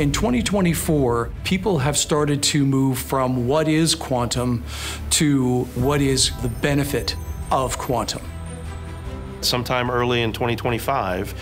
In 2024, people have started to move from what is quantum to what is the benefit of quantum. Sometime early in 2025,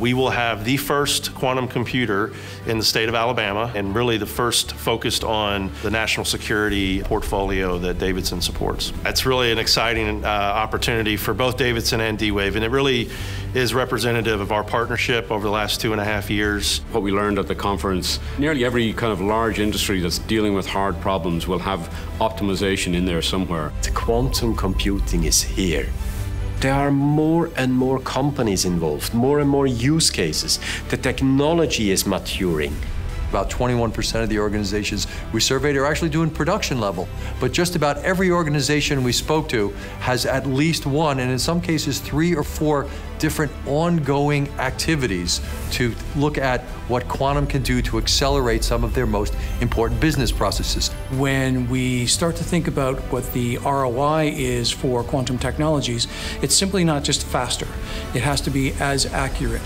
we will have the first quantum computer in the state of Alabama, and really the first focused on the national security portfolio that Davidson supports. That's really an exciting opportunity for both Davidson and D-Wave, and it really is representative of our partnership over the last 2.5 years. What we learned at the conference, nearly every kind of large industry that's dealing with hard problems will have optimization in there somewhere. The quantum computing is here. There are more and more companies involved, more and more use cases. The technology is maturing. About 21% of the organizations we surveyed are actually doing production level, but just about every organization we spoke to has at least one, and in some cases 3 or 4 different ongoing activities to look at what quantum can do to accelerate some of their most important business processes. When we start to think about what the ROI is for quantum technologies, it's simply not just faster. It has to be as accurate.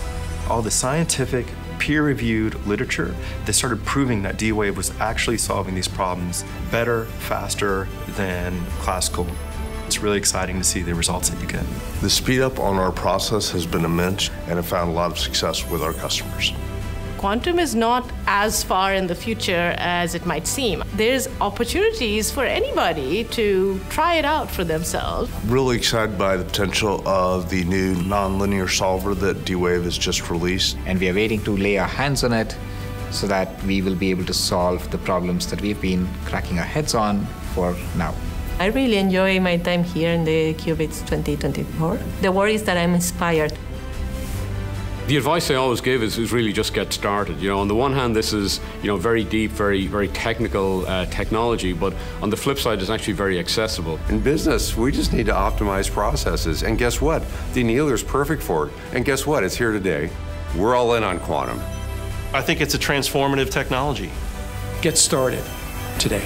All the scientific, peer-reviewed literature that started proving that D-Wave was actually solving these problems better, faster than classical. It's really exciting to see the results that you get. The speed up on our process has been immense, and it found a lot of success with our customers. Quantum is not as far in the future as it might seem. There's opportunities for anybody to try it out for themselves. Really excited by the potential of the new nonlinear solver that D-Wave has just released. And we are waiting to lay our hands on it so that we will be able to solve the problems that we've been cracking our heads on for now. I really enjoy my time here in the Qubits 2024. The word is that I'm inspired. The advice I always give is really just get started. You know, on the one hand, this is, you know, very deep, very technical technology, but on the flip side, it's actually very accessible. In business, we just need to optimize processes, and guess what? Deannealer's perfect for it, and guess what? It's here today. We're all in on quantum. I think it's a transformative technology. Get started today.